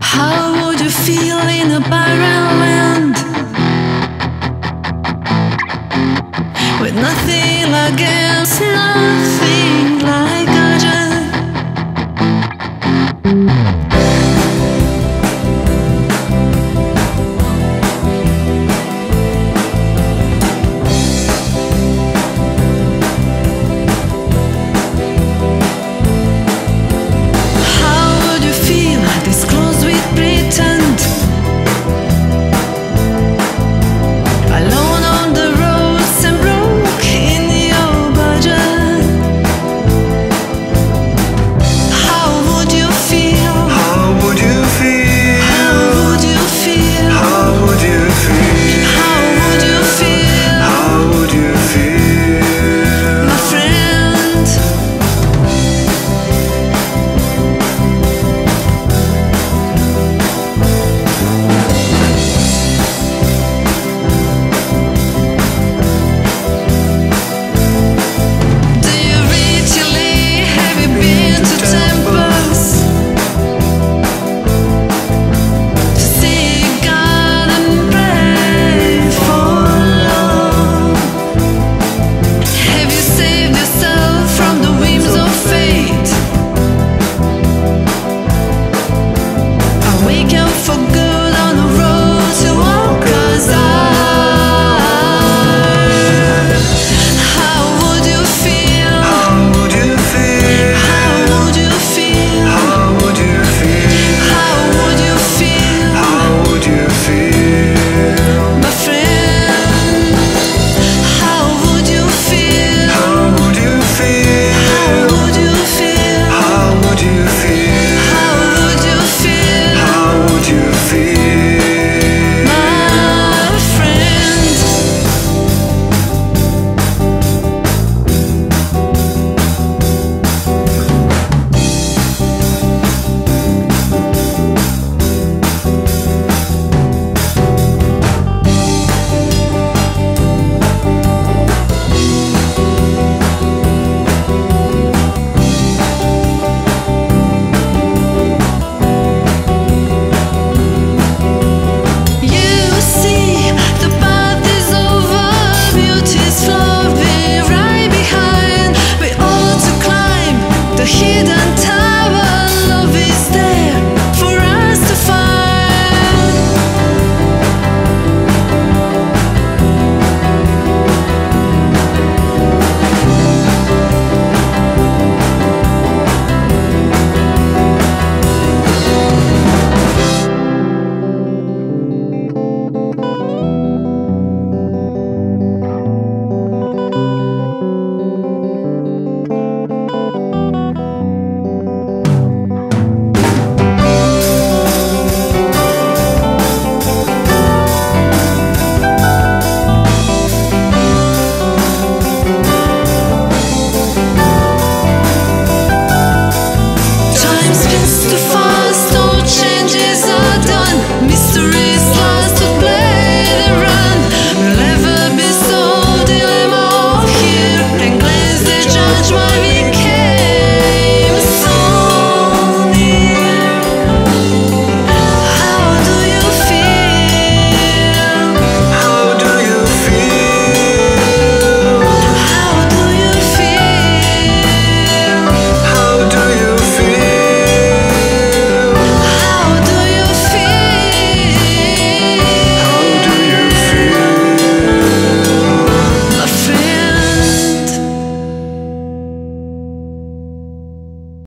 How would you feel in a barren land with nothing like us, nothing like us?